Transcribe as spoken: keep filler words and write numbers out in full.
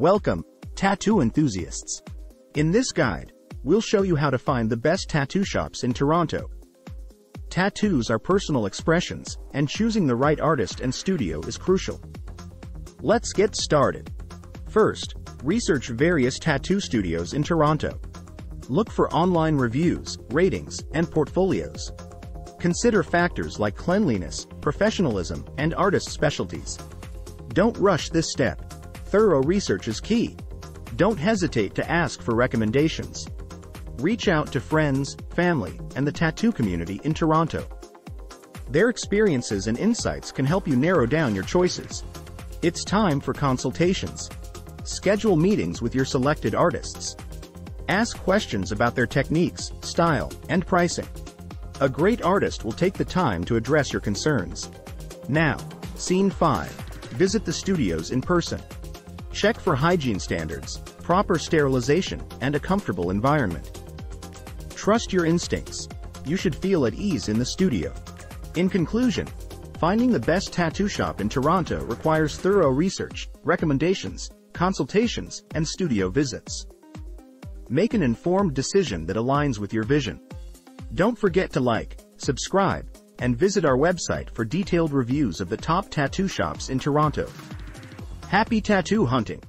Welcome, tattoo enthusiasts. In this guide, we'll show you how to find the best tattoo shops in Toronto. Tattoos are personal expressions, and choosing the right artist and studio is crucial. Let's get started. First, research various tattoo studios in Toronto. Look for online reviews, ratings, and portfolios. Consider factors like cleanliness, professionalism, and artist specialties. Don't rush this step. Thorough research is key. Don't hesitate to ask for recommendations. Reach out to friends, family, and the tattoo community in Toronto. Their experiences and insights can help you narrow down your choices. It's time for consultations. Schedule meetings with your selected artists. Ask questions about their techniques, style, and pricing. A great artist will take the time to address your concerns. Now, Scene five. Visit the studios in person. Check for hygiene standards, proper sterilization, and a comfortable environment. Trust your instincts. You should feel at ease in the studio. In conclusion, finding the best tattoo shop in Toronto requires thorough research, recommendations, consultations, and studio visits. Make an informed decision that aligns with your vision. Don't forget to like, subscribe, and visit our website for detailed reviews of the top tattoo shops in Toronto. Happy tattoo hunting!